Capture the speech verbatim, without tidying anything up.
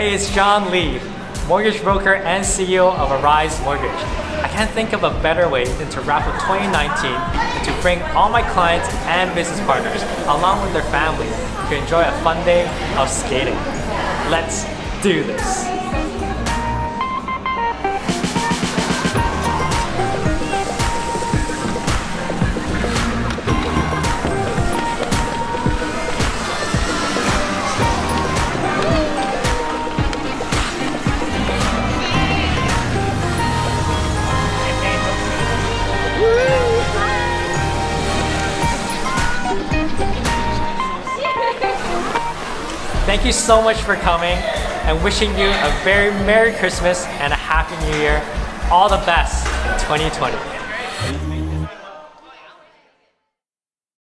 Hey, it's John Lee, mortgage broker and C E O of Arise Mortgage. I can't think of a better way than to wrap up twenty nineteen and to bring all my clients and business partners, along with their families, to enjoy a fun day of skating. Let's do this. Thank you so much for coming, and wishing you a very Merry Christmas and a Happy New Year. All the best in twenty twenty.